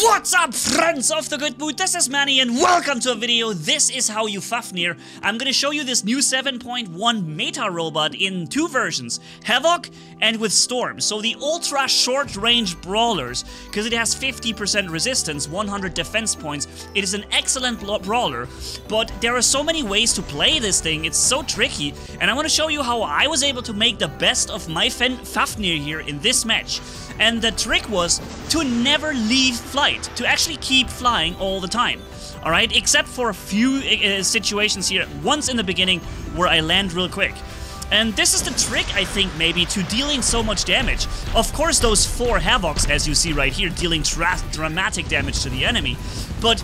What's up, friends of the good mood? This is Manny and welcome to a video. This is how you Fafnir. I'm gonna show you this new 7.1 meta robot in two versions, Havok and with Storm. So the ultra short range brawlers, because it has 50% resistance, 100 defense points. It is an excellent brawler, but there are so many ways to play this thing. It's so tricky, and I want to show you how I was able to make the best of my Fafnir here in this match. And the trick was to never leave flight, to actually keep flying all the time. All right, except for a few situations here, once in the beginning where I land real quick. And this is the trick, I think, maybe, to dealing so much damage. Of course, those four Havocs, as you see right here, dealing dramatic damage to the enemy, but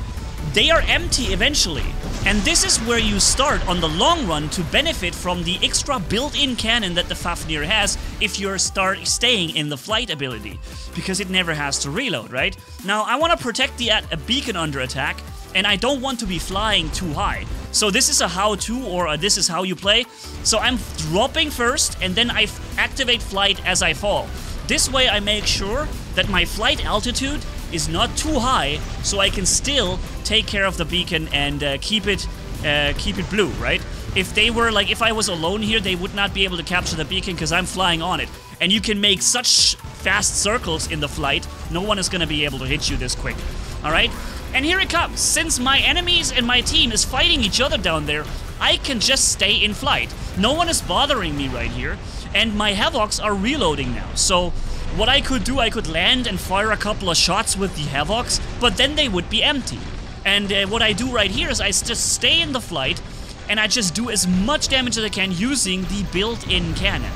they are empty eventually. And this is where you start on the long run to benefit from the extra built-in cannon that the Fafnir has if you're staying in the flight ability, because it never has to reload, right? Now, I want to protect the beacon under attack, and I don't want to be flying too high. So this is a how-to, or a this is how you play. So I'm dropping first, and then I activate flight as I fall. This way I make sure that my flight altitude is not too high, so I can still take care of the beacon and keep it blue, right? If they were like, if I was alone here, they would not be able to capture the beacon because I'm flying on it. And you can make such fast circles in the flight, no one is gonna be able to hit you this quick. All right, and here it comes. Since my enemies and my team is fighting each other down there, I can just stay in flight. No one is bothering me right here, and my Havocs are reloading now. So what I could do, I could land and fire a couple of shots with the Havocs, but then they would be empty. And what I do right here is I just stay in the flight, and I just do as much damage as I can using the built-in cannon.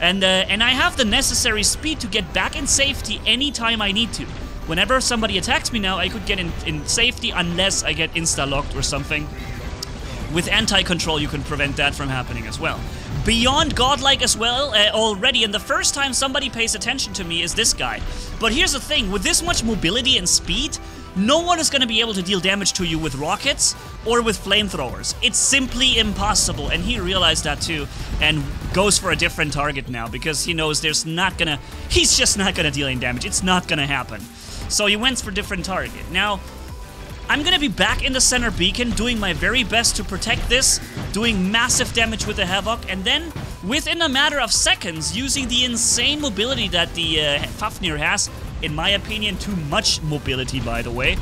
And I have the necessary speed to get back in safety anytime I need to. Whenever somebody attacks me now, I could get in safety unless I get insta-locked or something. With anti-control, you can prevent that from happening as well. Beyond godlike as well already, and the first time somebody pays attention to me is this guy. But here's the thing, with this much mobility and speed, no one is going to be able to deal damage to you with rockets or with flamethrowers. It's simply impossible, and he realized that too, and goes for a different target now, because he knows there's not gonna... he's just not gonna deal any damage, it's not gonna happen. So he went for a different target. Now, I'm gonna be back in the center beacon, doing my very best to protect this, doing massive damage with the Havok, and then, within a matter of seconds, using the insane mobility that the Fafnir has, in my opinion, too much mobility, by the way,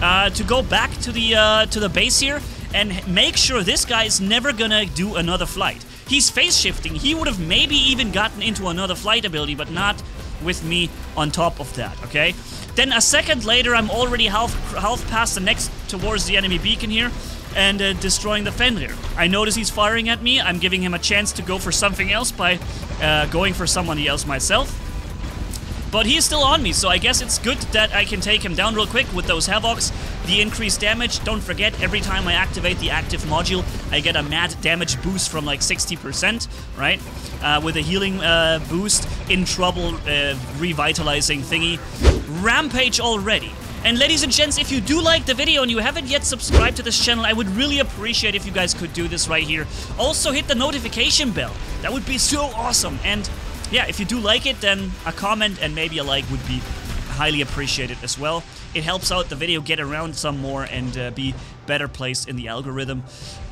to go back to the base here and make sure this guy is never gonna do another flight. He's phase shifting. He would have maybe even gotten into another flight ability, but not with me on top of that, okay? Then a second later, I'm already half past the next towards the enemy beacon here and destroying the Fenrir. I notice he's firing at me. I'm giving him a chance to go for something else by going for somebody else myself. But he is still on me, so I guess it's good that I can take him down real quick with those Havocs. The increased damage, don't forget, every time I activate the active module, I get a mad damage boost from like 60%, right? With a healing boost, in trouble, revitalizing thingy. Rampage already. And ladies and gents, if you do like the video and you haven't yet subscribed to this channel, I would really appreciate if you guys could do this right here. Also hit the notification bell. That would be so awesome. And yeah, if you do like it, then a comment and maybe a like would be highly appreciated as well. It helps out the video get around some more and be better placed in the algorithm.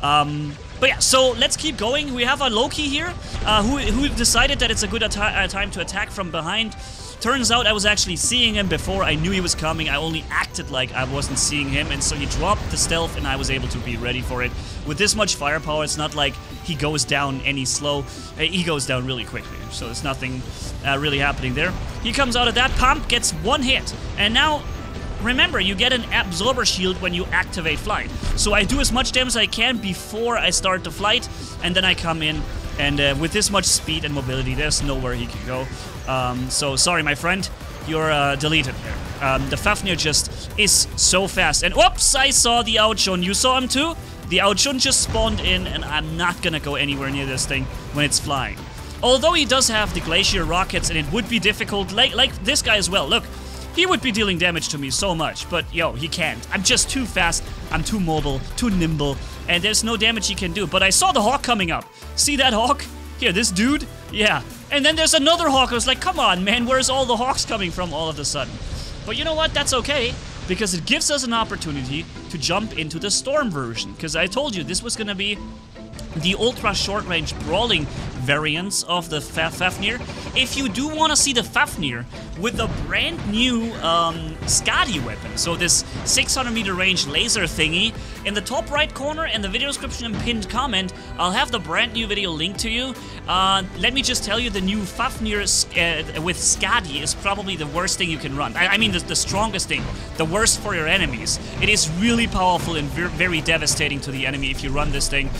But yeah, so let's keep going. We have a Loki here who decided that it's a good time to attack from behind. Turns out I was actually seeing him before I knew he was coming. I only acted like I wasn't seeing him, and so he dropped the stealth and I was able to be ready for it. With this much firepower, it's not like he goes down any slow. He goes down really quickly, so there's nothing really happening there. He comes out of that pump, gets one hit, and now remember, you get an absorber shield when you activate flight. So I do as much damage as I can before I start the flight, and then I come in, and with this much speed and mobility, there's nowhere he can go. So sorry, my friend, you're deleted there. The Fafnir just is so fast. And oops, I saw the Outsun. You saw him too? The Outsun just spawned in, and I'm not gonna go anywhere near this thing when it's flying. Although he does have the Glacier Rockets, and it would be difficult, like this guy as well. Look, he would be dealing damage to me so much, but yo, he can't. I'm just too fast, I'm too mobile, too nimble, and there's no damage he can do. But I saw the Hawk coming up. See that Hawk? Here, this dude? Yeah. And then there's another Hawk. I was like, come on, man, where's all the Hawks coming from all of a sudden? But you know what? That's okay, because it gives us an opportunity to jump into the Storm version. Because I told you, this was gonna be the ultra short-range brawling variants of the Fafnir. If you do want to see the Fafnir with a brand new Skadi weapon, so this 600-meter range laser thingy, in the top right corner and the video description and pinned comment, I'll have the brand new video linked to you. Let me just tell you, the new Fafnir with Skadi is probably the worst thing you can run. I mean the strongest thing, the worst for your enemies. It is really powerful and very devastating to the enemy if you run this thing.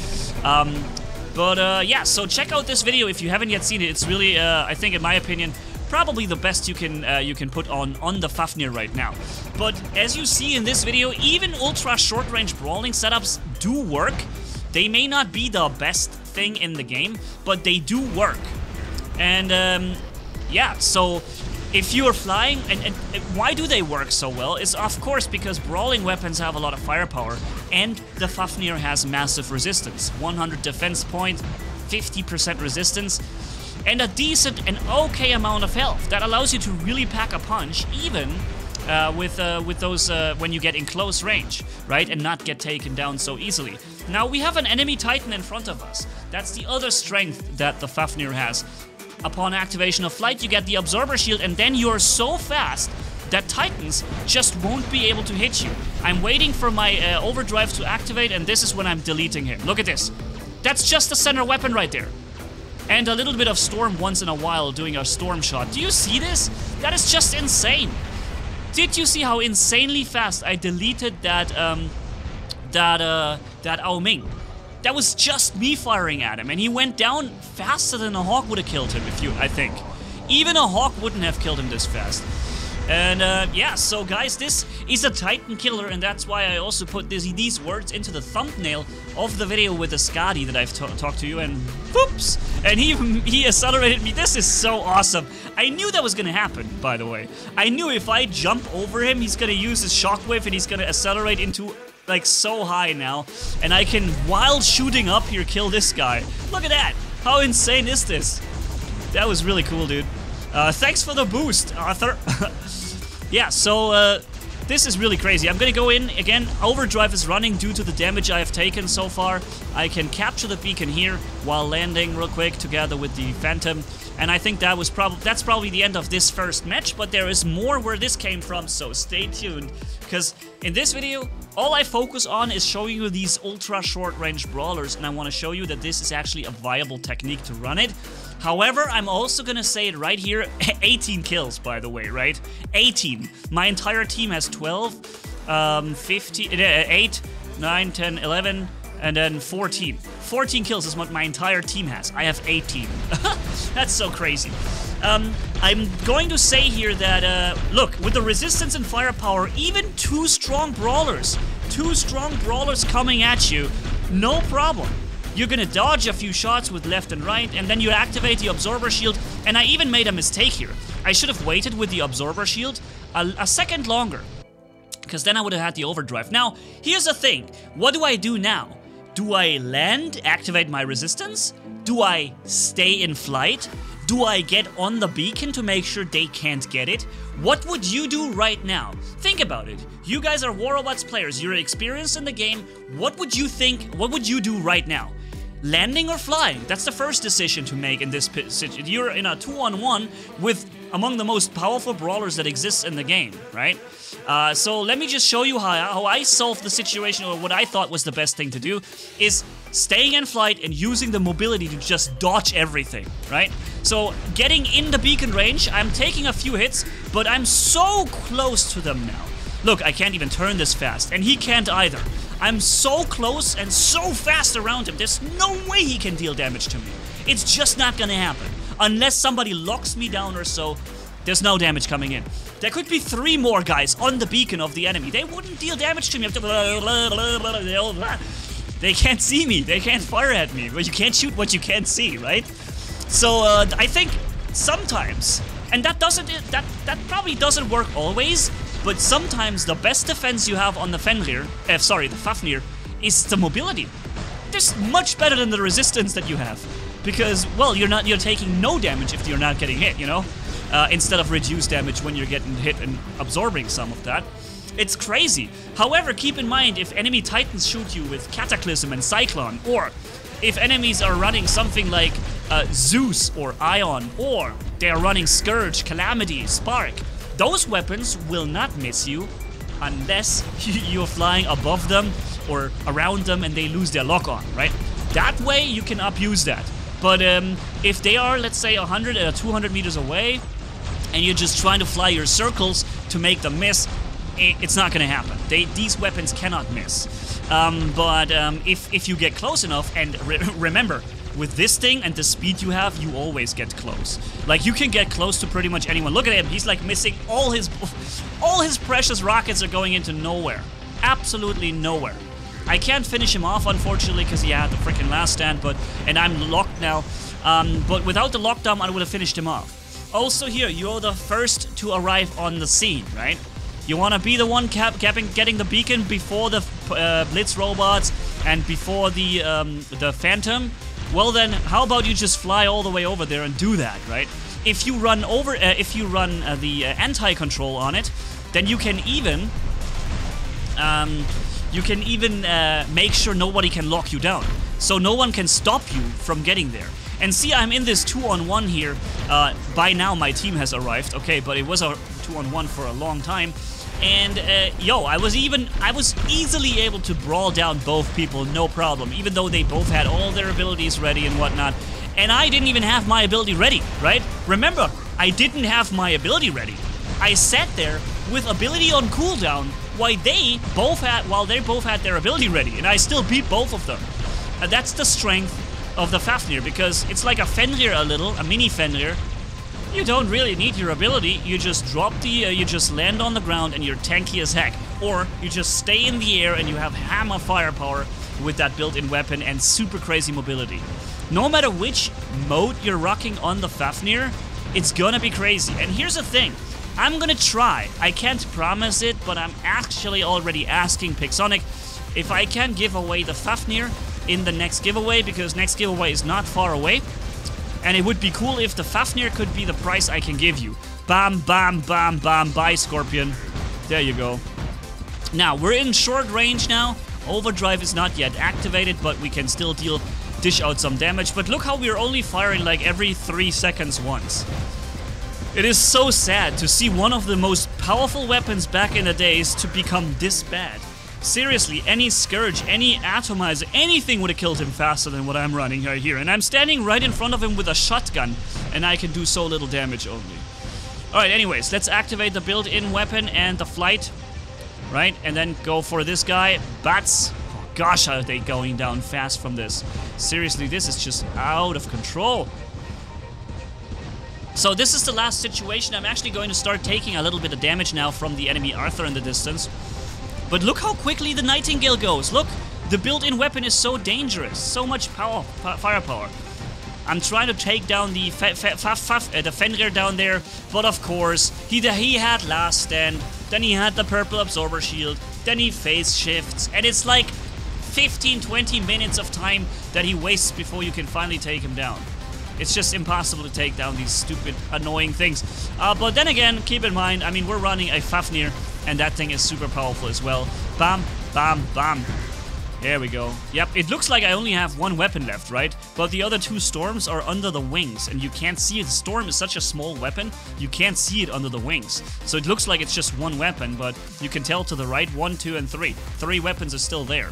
Yeah, so check out this video if you haven't yet seen it. It's really, I think, in my opinion, probably the best you can put on the Fafnir right now. But as you see in this video, even ultra short-range brawling setups do work. They may not be the best thing in the game, but they do work. And yeah, so if you are flying, and why do they work so well? Is of course because brawling weapons have a lot of firepower, and the Fafnir has massive resistance, 100 defense point, 50% resistance, and a decent and okay amount of health. That allows you to really pack a punch, even with those when you get in close range, right, and not get taken down so easily. Now we have an enemy Titan in front of us. That's the other strength that the Fafnir has. Upon activation of flight, you get the absorber shield, and then you're so fast that Titans just won't be able to hit you. I'm waiting for my overdrive to activate, and this is when I'm deleting him. Look at this. That's just the center weapon right there. And a little bit of Storm once in a while doing a Storm shot. Do you see this? That is just insane. Did you see how insanely fast I deleted that, that Ao Ming? That was just me firing at him, and he went down faster than a Hawk would have killed him, I think. Even a Hawk wouldn't have killed him this fast. And yeah, so guys, this is a Titan killer, and that's why I also put these words into the thumbnail of the video with the Skadi that I've talked to you, and whoops! And he accelerated me. This is so awesome. I knew that was gonna happen, by the way. I knew if I jump over him, he's gonna use his shockwave, and he's gonna accelerate into, like, so high now, and I can, while shooting up here, kill this guy. Look at that! How insane is this? That was really cool, dude. Thanks for the boost, Arthur. Yeah, so this is really crazy. I'm gonna go in again. Overdrive is running due to the damage I have taken so far. I can capture the beacon here while landing real quick together with the Phantom, and I think that was probably the end of this first match. But there is more where this came from, so stay tuned, because in this video, all I focus on is showing you these ultra short-range brawlers, and I want to show you that this is actually a viable technique to run it. However, I'm also gonna say it right here, 18 kills, by the way, right? 18. My entire team has 12, 8, 9, 10, 11, and then 14. 14 kills is what my entire team has. I have 18. That's so crazy. I'm going to say here that, look, with the resistance and firepower, even two strong brawlers coming at you, no problem. You're gonna dodge a few shots with left and right, and then you activate the absorber shield, and I even made a mistake here. I should have waited with the absorber shield a second longer, because then I would have had the overdrive. Now, here's the thing. What do I do now? Do I land, activate my resistance? Do I stay in flight? Do I get on the beacon to make sure they can't get it? What would you do right now? Think about it. You guys are War Robots players. You're experienced in the game. What would you think? What would you do right now? Landing or flying? That's the first decision to make in this position. You're in a 2-on-1 with among the most powerful brawlers that exists in the game, right? So let me just show you how I solved the situation, or what I thought was the best thing to do, is staying in flight and using the mobility to just dodge everything, right? So getting in the beacon range, I'm taking a few hits, but I'm so close to them now. Look, I can't even turn this fast, and he can't either. I'm so close and so fast around him, there's no way he can deal damage to me. It's just not gonna happen. Unless somebody locks me down or so, there's no damage coming in. There could be 3 more guys on the beacon of the enemy. They wouldn't deal damage to me. They can't see me, they can't fire at me. But you can't shoot what you can't see, right? So I think sometimes, and that probably doesn't work always, but sometimes the best defense you have on the Fafnir, is the mobility. This is much better than the resistance that you have, because, well, you're taking no damage if you're not getting hit, you know? instead of reduced damage when you're getting hit and absorbing some of that. It's crazy. However, keep in mind, if enemy titans shoot you with Cataclysm and Cyclone, or if enemies are running something like Zeus or Ion, or they are running Scourge, Calamity, Spark, those weapons will not miss you unless you're flying above them or around them and they lose their lock-on, right? That way you can abuse that. But if they are, let's say, 100 or 200 meters away and you're just trying to fly your circles to make them miss, it's not going to happen. These weapons cannot miss. But if you get close enough, and remember, with this thing and the speed you have, you always get close. Like, you can get close to pretty much anyone. Look at him, he's like missing all his precious rockets are going into nowhere. Absolutely nowhere. I can't finish him off, unfortunately, because he had the freaking last stand, and I'm locked now. But without the lockdown, I would have finished him off. Also here, you're the first to arrive on the scene, right? You want to be the one getting the beacon before the Blitz robots and before the Phantom. Well then, how about you just fly all the way over there and do that, right? If you run over, the anti-control on it, then you can even, make sure nobody can lock you down, so no one can stop you from getting there. And see, I'm in this 2-on-1 here. By now, my team has arrived. Okay, but it was a 2-on-1 for a long time. And yo, I was easily able to brawl down both people, no problem, even though they both had all their abilities ready and whatnot, and I didn't even have my ability ready, right? Remember, I didn't have my ability ready. I sat there with ability on cooldown while they both had their ability ready, and I still beat both of them. That's the strength of the Fafnir, because it's like a Fenrir, a mini Fenrir. You don't really need your ability, you just drop the, you just land on the ground and you're tanky as heck. Or you just stay in the air and you have hammer firepower with that built-in weapon and super crazy mobility. No matter which mode you're rocking on the Fafnir, it's gonna be crazy. And here's the thing, I'm gonna try, I can't promise it, but I'm actually already asking Pixonic if I can give away the Fafnir in the next giveaway, because next giveaway is not far away. And it would be cool if the Fafnir could be the price I can give you. Bam, bam, bam, bam, bye, Scorpion. There you go. Now, we're in short range now. Overdrive is not yet activated, but we can still dish out some damage. But look how we're only firing like every 3 seconds once. It is so sad to see one of the most powerful weapons back in the days to become this bad. Seriously, any Scourge, any Atomizer, anything would have killed him faster than what I'm running right here. And I'm standing right in front of him with a shotgun, and I can do so little damage only. Alright, anyways, let's activate the built-in weapon and the flight. Right, and then go for this guy. Bats. Oh, gosh, are they going down fast from this. Seriously, this is just out of control. So this is the last situation. I'm actually going to start taking a little bit of damage now from the enemy Arthur in the distance. But look how quickly the Nightingale goes. Look, the built-in weapon is so dangerous. So much power, firepower. I'm trying to take down the Fenrir down there, but of course, he had last stand, then he had the purple absorber shield, then he phase shifts, and it's like 15-20 minutes of time that he wastes before you can finally take him down. It's just impossible to take down these stupid, annoying things. But then again, keep in mind, I mean, we're running a Fafnir, and that thing is super powerful as well. Bam, bam, bam. There we go. Yep, it looks like I only have one weapon left, right? But the other two Storms are under the wings, and you can't see it. The Storm is such a small weapon, you can't see it under the wings. So it looks like it's just one weapon, but you can tell to the right, 1, 2, and 3. 3 weapons are still there.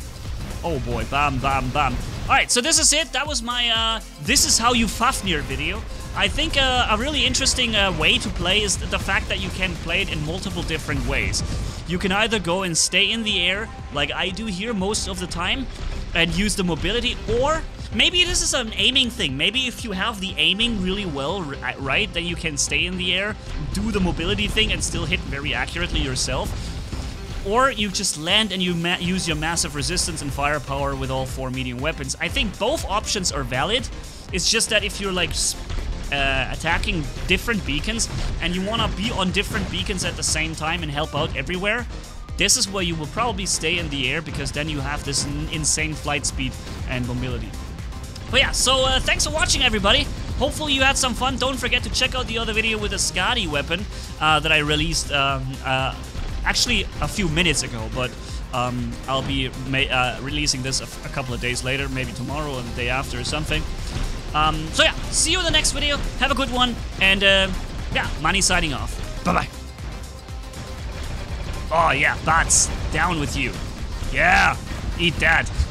Oh boy, bam, bam, bam. Alright, so this is it. That was my, this is how you Fafnir video. I think a really interesting way to play is the fact that you can play it in multiple different ways. You can either go and stay in the air, like I do here most of the time, and use the mobility, or maybe this is an aiming thing. Maybe if you have the aiming really well, right, then you can stay in the air, do the mobility thing, and still hit very accurately yourself. Or you just land and you use your massive resistance and firepower with all 4 medium weapons. I think both options are valid. It's just that if you're like attacking different beacons and you want to be on different beacons at the same time and help out everywhere, this is where you will probably stay in the air, because then you have this insane flight speed and mobility. But yeah, so thanks for watching, everybody. Hopefully you had some fun. Don't forget to check out the other video with the Skadi weapon that I released actually a few minutes ago, but I'll be releasing this a couple of days later, maybe tomorrow and the day after or something. So yeah, see you in the next video. Have a good one, and yeah, Manny signing off. Bye-bye. Oh yeah, bots, down with you. Yeah, eat that.